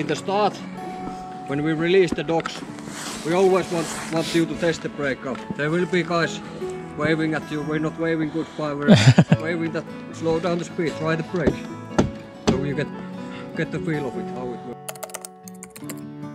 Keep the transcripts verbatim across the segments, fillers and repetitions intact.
in the start, when we release the dogs, we always want, want you to test the breakup. There will be guys waving at you. We're not waving goodbye, we're waving that slow down the speed, try the brake. So you get, get the feel of it, how it works. Thank you.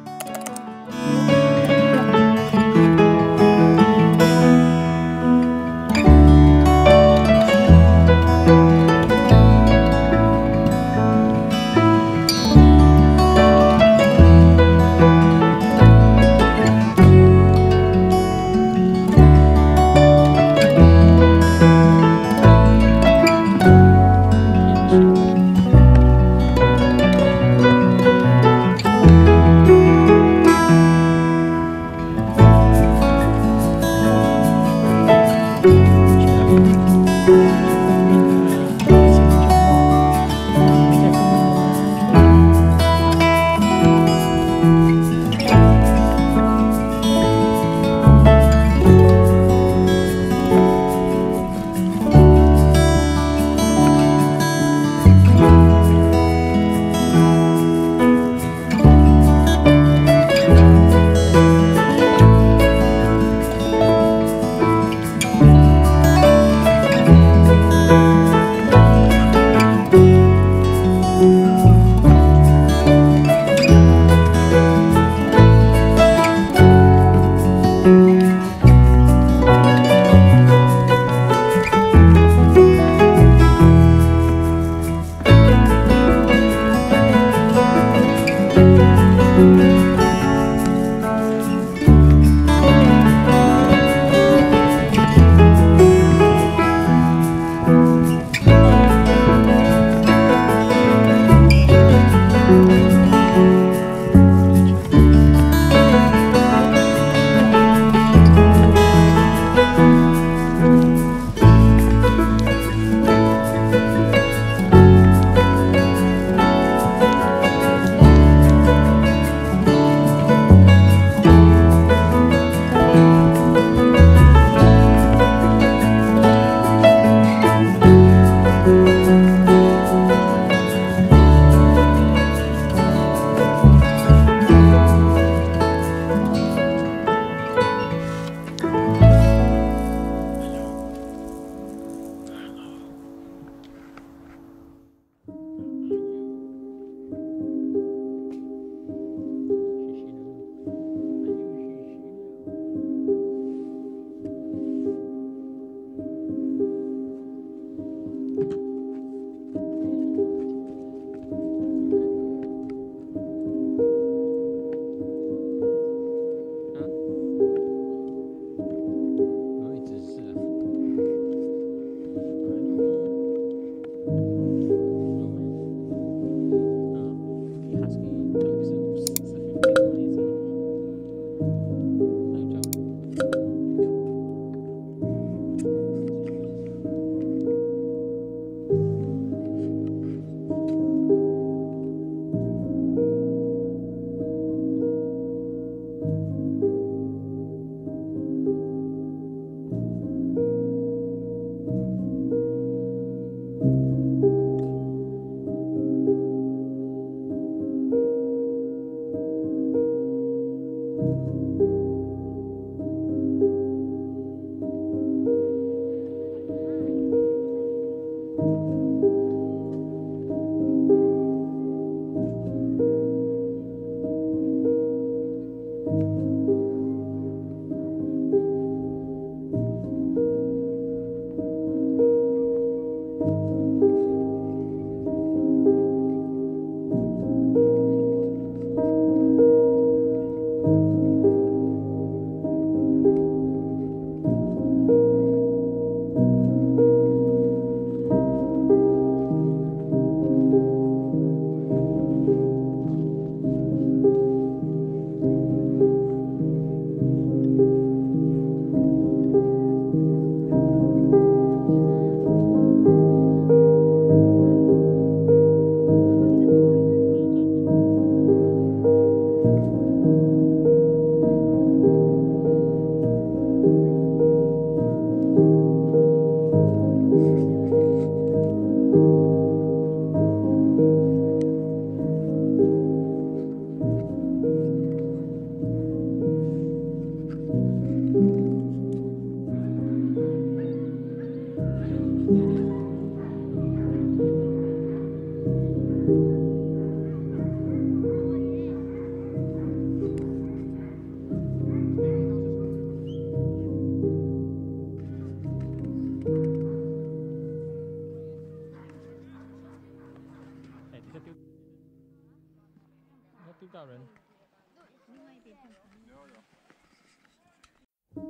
到人。另外一边看看。有有。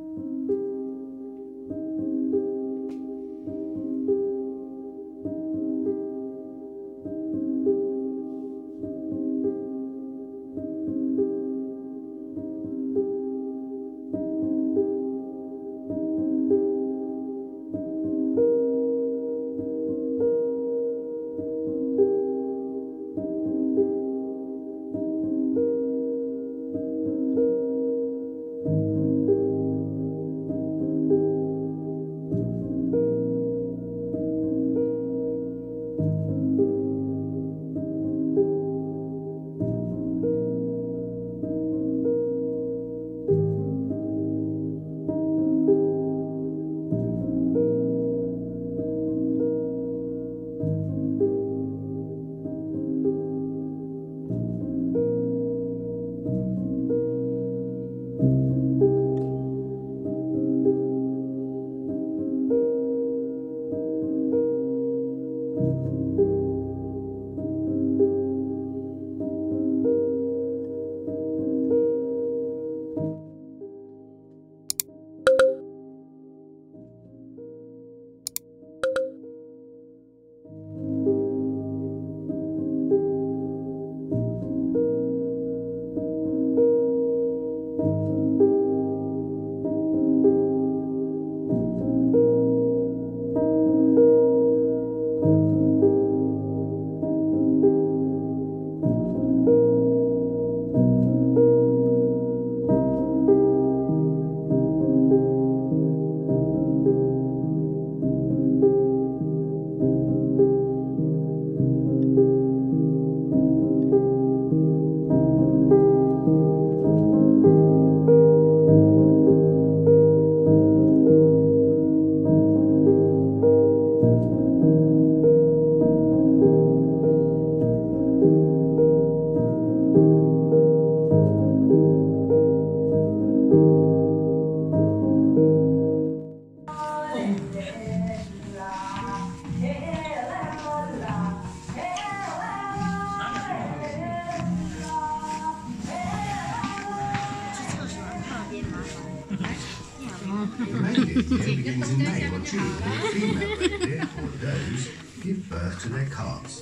Begins in May when children and females, therefore those, give birth to their calves.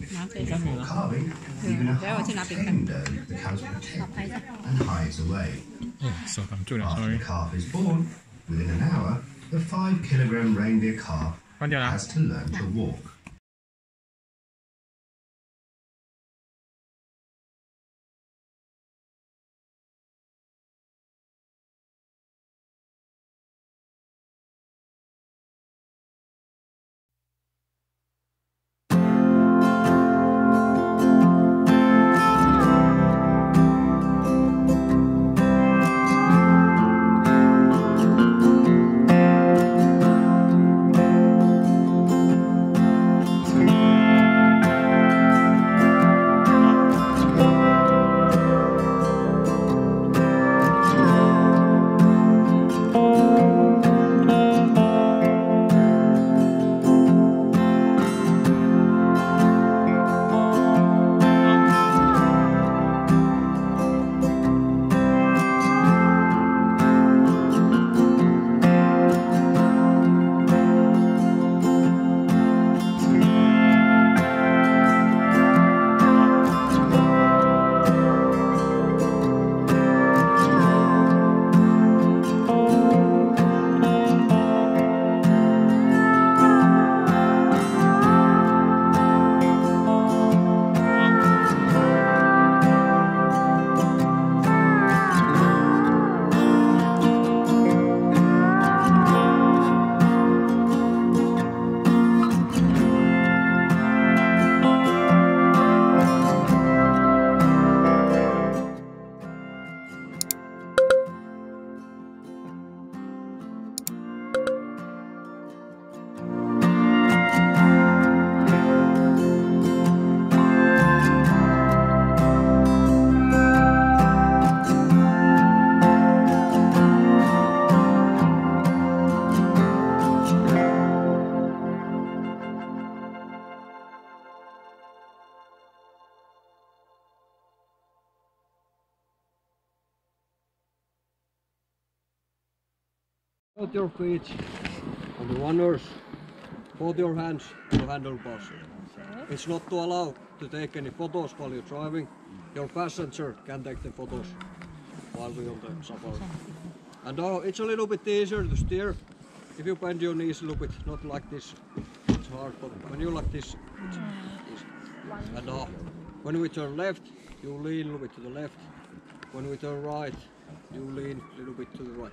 Before calving, even a half-tame doe becomes protected and hides away. After the calf is born, within an hour, the five kilogram reindeer calf has to learn to walk. Put your feet on the runners, put your hands on the handlebars. Okay. It's not to allow to take any photos while you're driving. Your passenger can take the photos while we're on the safari. And now it's a little bit easier to steer. If you bend your knees a little bit, not like this, it's hard, but when you like this, it's easy. And now, when we turn left, you lean a little bit to the left. When we turn right, you lean a little bit to the right.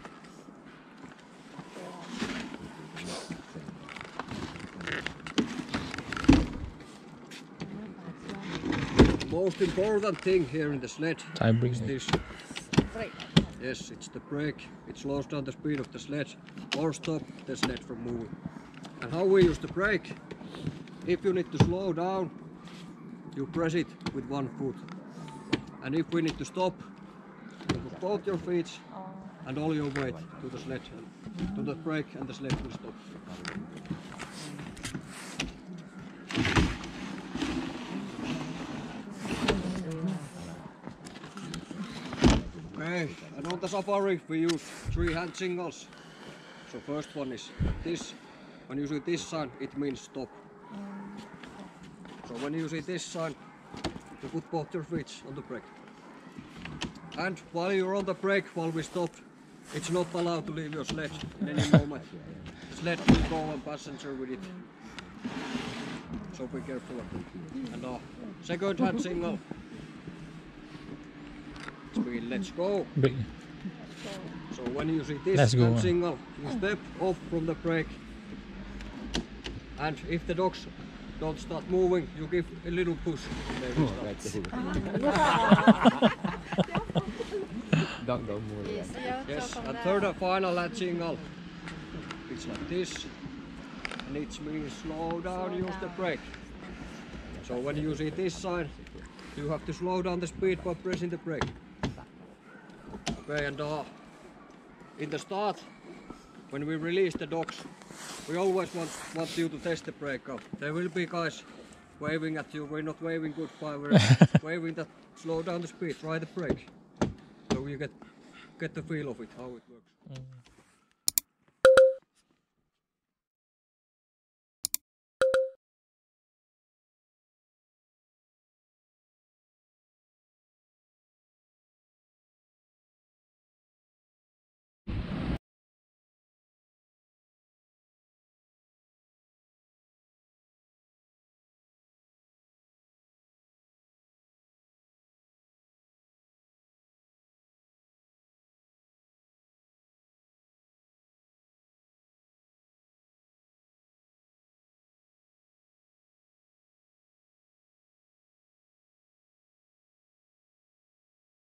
Most important thing here in the sled Time is this. Break. Yes, it's the brake. It slows down the speed of the sled or stops the sled from moving. And how we use the brake? If you need to slow down, you press it with one foot. And if we need to stop, you put both your feet and all your weight to the sled, to the brake, and the sled will stop. Okay, and on the safari we use three hand signals. So first one is this. When you see this sign, it means stop. So when you see this sign, you put both your feet on the brake. And while you're on the brake, while we stop, it's not allowed to leave your sled in any moment. The sled will go and passenger with it. So be careful. And now, second hand signal. We let's go. So when you see this hand signal, you step off from the brake. And if the dogs don't start moving, you give a little push. They will start. Don't go moving. Yes, and third and final hand signal. It's like this. And it means slow down, use the brake. So when you see this sign, you have to slow down the speed by pressing the brake. Okay, and uh, in the start, when we release the dogs, we always want, want you to test the brake up. There will be guys waving at you. We're not waving goodbye, we're waving that slow down the speed, try the brake. So you get, get the feel of it, how it works. Mm-hmm.